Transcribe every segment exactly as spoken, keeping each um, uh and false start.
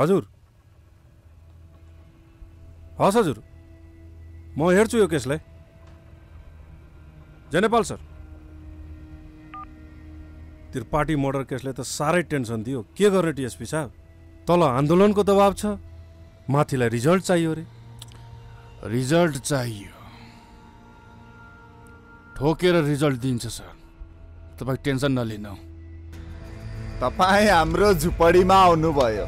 हजुर हस् हजुर म हेर्छु यो केसलाई। जयपाल सर त्रिपाठी मर्डर केसले त साह्रै टेन्सन दियो, के गर्ने टीएसपी साहब? तल आन्दोलनको दबाब छ, माथिलाई रिजल्ट चाहियो। अरे रिजल्ट चाहियो, ठोकेर रिजल्ट दिन्छ सर, तपाईँ टेन्सन नलिनु। तपाईँ हाम्रो झुपडीमा आउनुभयो,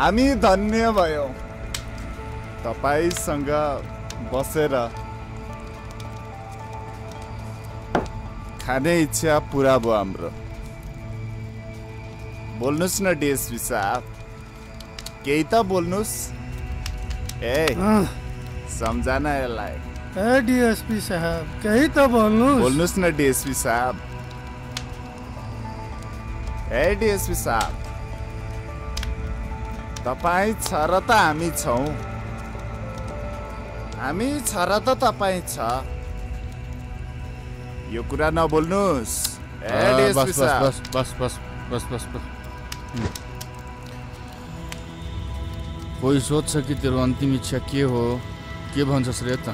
हामी धन्य भयौँ। तपाईँसँग बसेर खाने इच्छा पुरा भयो हाम्रो। बोल्नुहोस् न डिएसपी साहब, केही त बोल्नुहोस्। ए सम्झना यसलाई। ए डिएसपी साहब केही त बोल्नुहोस्। बोल्नुहोस् न डिएसपी साहब। ए डिएसपी साहब तपाईँ छ र त हामी छौँ, हामी छ र त तपाईँ छ, यो कुरा नबोल्नुहोस्। ए डिएसपी साहब बस बस बस बस बस बस। कोही सोध्छ कि तेरो अन्तिम इच्छा के हो, के भन्छस् रे त?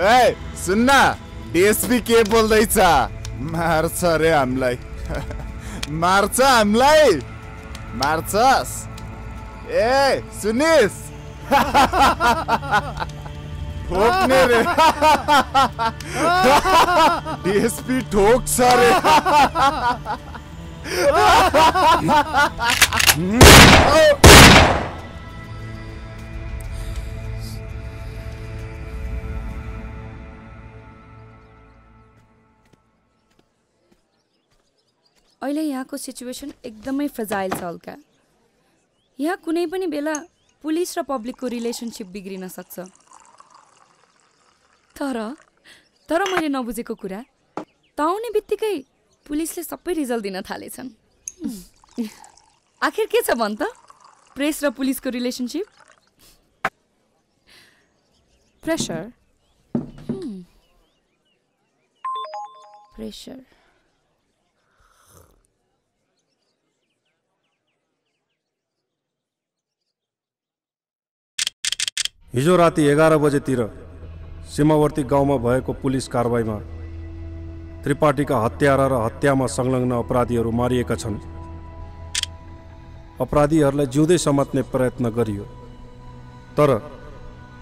ए सुन्न डिएसपी के बोल्दैछ, मार्छ रे हामीलाई। मार्छ हामीलाई, मार्छस्? ए सुनिस् ठोक्ने रे डिएसपी, ठोक्छ रे। अहिले यहाँको सिचुएसन एकदमै फ्रजाइल छ हल्का। यहाँ कुनै पनि बेला पुलिस र पब्लिकको रिलेसनसिप बिग्रिन सक्छ। तर तर मैले नबुझेको कुरा, ताउने बित्तिकै पुलिसले सबै रिजल्ट दिन थालेछन्। आखिर के छ भन् त प्रेस र पुलिसको रिलेसनसिप? प्रेसर प्रेसर हिजो राति एघार बजेतिर सीमावर्ती गाउँमा भएको पुलिस कारवाहीमा त्रिपाठीका हत्यारा र हत्यामा संलग्न अपराधीहरू मारिएका छन्। अपराधीहरूलाई जिउँदै समात्ने प्रयत्न गरियो, तर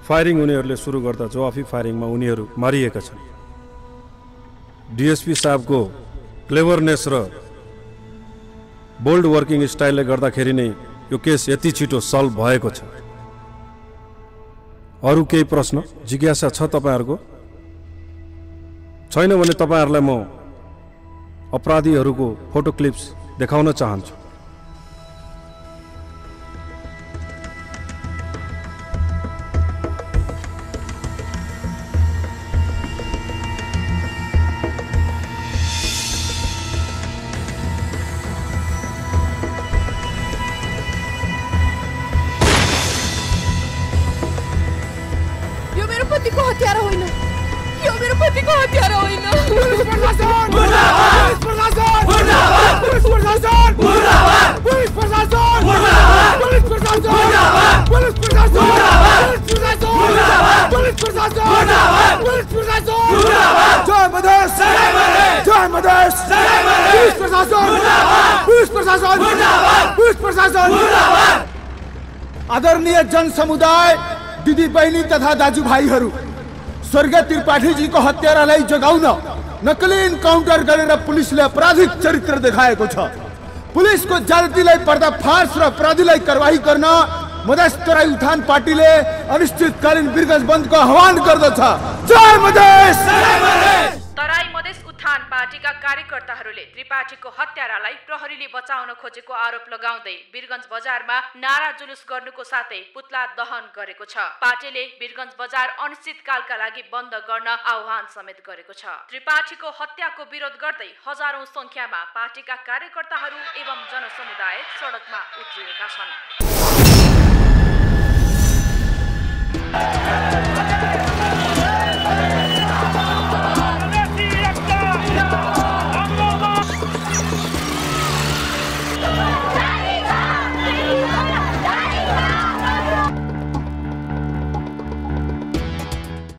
फायरिङ उनीहरूले सुरु गर्दा जवाफी फायरिङमा उनीहरू मारिएका छन्। डिएसपी साहबको क्लेभरनेस र बोल्ड वर्किङ स्टाइलले गर्दाखेरि नै यो केस यति छिटो सल्भ भएको छ। अरु केही प्रश्न जिज्ञासा छ तपाईहरुको? छैन भने तपाईहरुलाई म अपराधीहरुको फोटो क्लिप्स देखाउन चाहन्छु। आदरणीय जन समुदाय, दिदी बहिनी तथा दाजू भाईहरू, स्वर्गीय त्रिपाठी जी को हत्यारालाई जगाउन नक्कली इन्काउन्टर गरेर पुलिसले अपराधिक चरित्र देखाएको छ। पुलिसको जालतीलाई पर्दाफाश र अपराधीलाई कारवाही गर्न मधेस तराई उठान पार्टीले अनिश्चितकालीन बिर्गज बन्दको आह्वान गर्दछ। जय मधेस। तराई मधेस उठान पार्टीका कार्यकर्ताहरूले त्रिपाठीको हत्यारालाई प्रहरीले बचाउन खोजेको आरोप लगाउँदै बिरगञ्ज बजारमा नारा जुलुस गर्नुको साथै पुतला दहन गरेको छ। पार्टीले बिरगञ्ज बजार अनिश्चितकालका लागि बन्द गर्न आह्वान समेत गरेको छ। त्रिपाठीको हत्याको विरोध गर्दै हजारौं संख्यामा पार्टीका कार्यकर्ताहरू एवं जनसमुदाय सडकमा उत्रिएका छन्।